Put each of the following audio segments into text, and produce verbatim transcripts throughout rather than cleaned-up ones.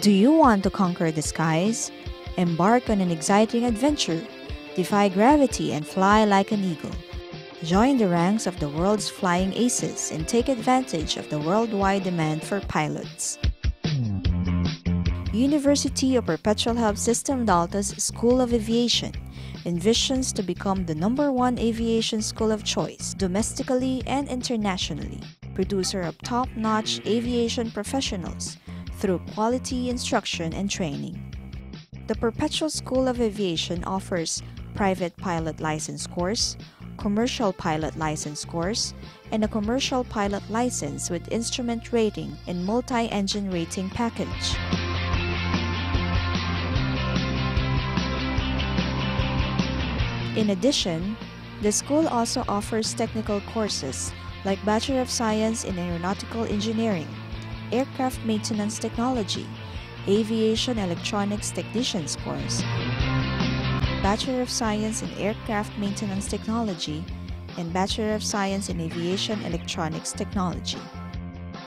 Do you want to conquer the skies? Embark on an exciting adventure. Defy gravity and fly like an eagle. Join the ranks of the world's flying aces and take advantage of the worldwide demand for pilots. University of Perpetual Help System Delta's School of Aviation envisions to become the number one aviation school of choice domestically and internationally, producer of top-notch aviation professionals through quality instruction and training. The Perpetual School of Aviation offers private pilot license course, commercial pilot license course, and a commercial pilot license with instrument rating and multi-engine rating package. In addition, the school also offers technical courses like Bachelor of Science in Aeronautical Engineering, Aircraft Maintenance Technology, Aviation Electronics Technicians course, Bachelor of Science in Aircraft Maintenance Technology, and Bachelor of Science in Aviation Electronics Technology.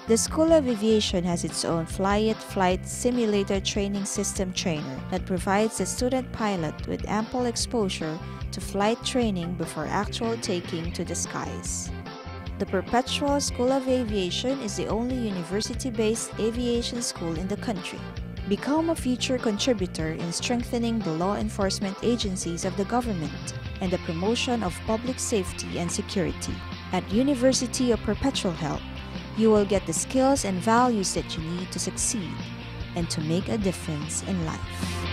The School of Aviation has its own Fly-It Flight Simulator Training System Trainer that provides the student pilot with ample exposure to flight training before actual taking to the skies. The Perpetual School of Aviation is the only university-based aviation school in the country. Become a future contributor in strengthening the law enforcement agencies of the government and the promotion of public safety and security. At University of Perpetual Help, you will get the skills and values that you need to succeed and to make a difference in life.